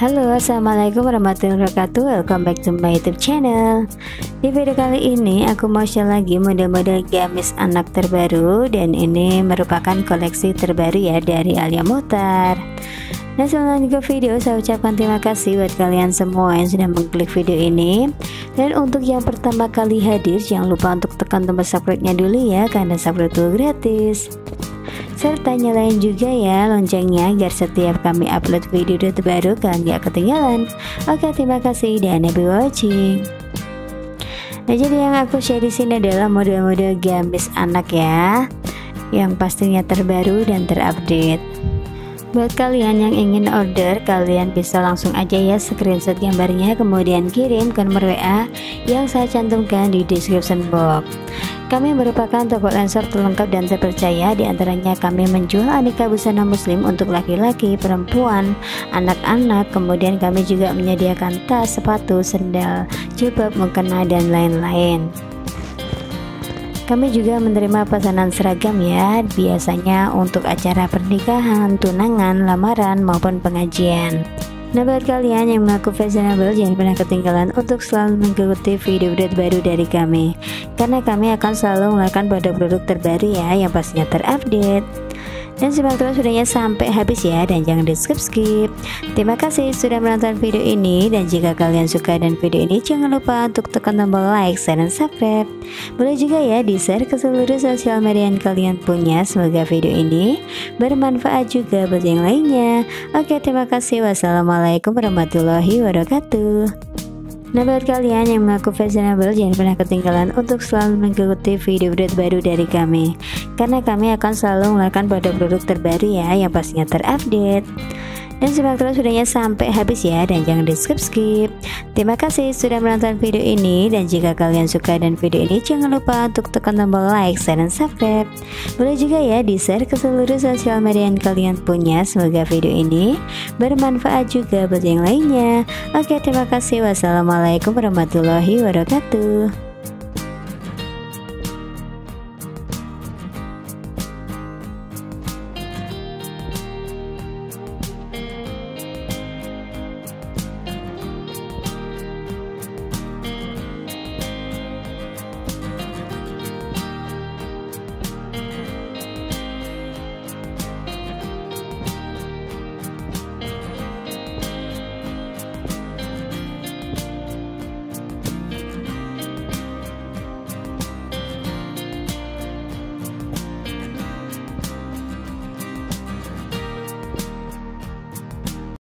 Halo, assalamualaikum warahmatullahi wabarakatuh. Welcome back to my YouTube channel. Di video kali ini aku mau share lagi model-model gamis anak terbaru, dan ini merupakan koleksi terbaru ya dari Alia Mochtar. Dan sebelum lanjut ke video, saya ucapkan terima kasih buat kalian semua yang sudah mengklik video ini. Dan untuk yang pertama kali hadir, jangan lupa untuk tekan tombol subscribe-nya dulu ya, karena subscribe itu gratis. Serta nyalain juga ya loncengnya, agar setiap kami upload video terbaru kalian gak ketinggalan. Oke, terima kasih dan happy watching. Nah, jadi yang aku share di sini adalah model-model gamis anak ya, yang pastinya terbaru dan terupdate. Buat kalian yang ingin order, kalian bisa langsung aja ya screenshot gambarnya, kemudian kirim ke nomor WA yang saya cantumkan di description box. Kami merupakan toko lensor terlengkap dan terpercaya, di antaranya kami menjual aneka busana muslim untuk laki-laki, perempuan, anak-anak, kemudian kami juga menyediakan tas, sepatu, sendal, jilbab, mukena, dan lain-lain. Kami juga menerima pesanan seragam ya, biasanya untuk acara pernikahan, tunangan, lamaran, maupun pengajian. Nah, buat kalian yang mengaku fashionable, jangan pernah ketinggalan untuk selalu mengikuti video terbaru dari kami, karena kami akan selalu mengeluarkan produk-produk terbaru ya, yang pastinya terupdate. Dan simak terus videonya sampai habis ya, dan jangan di skip-skip. Terima kasih sudah menonton video ini, dan jika kalian suka dan video ini, jangan lupa untuk tekan tombol like, share, dan subscribe. Boleh juga ya di share ke seluruh sosial media yang kalian punya. Semoga video ini bermanfaat juga buat yang lainnya. Oke, terima kasih. Wassalamualaikum warahmatullahi wabarakatuh. Nah, buat kalian yang mengaku fashionable, jangan pernah ketinggalan untuk selalu mengikuti video terbaru dari kami, karena kami akan selalu mengeluarkan produk-produk terbaru ya, yang pastinya terupdate. Dan simak terus videonya sampai habis ya, dan jangan di skip-skip. Terima kasih sudah menonton video ini, dan jika kalian suka dan video ini, jangan lupa untuk tekan tombol like, share, dan subscribe. Boleh juga ya di share ke seluruh sosial media yang kalian punya. Semoga video ini bermanfaat juga buat yang lainnya. Oke, terima kasih. Wassalamualaikum warahmatullahi wabarakatuh.